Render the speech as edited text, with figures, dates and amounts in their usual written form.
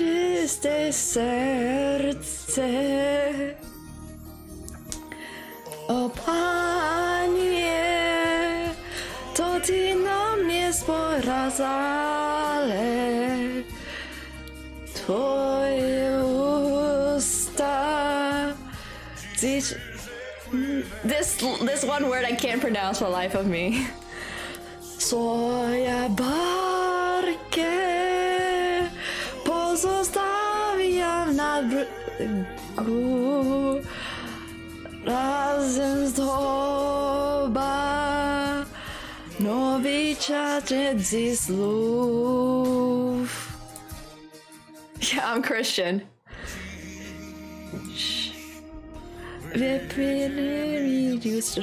czyste serce. O Panie, to Ty nam jest porazale. Twoje usta. This one word I can't pronounce for the life of me. Swoje barki pozostawiam na brzegu, razem z Tobą nowy czarczet ze słów. Yeah, I'm Christian. Shh.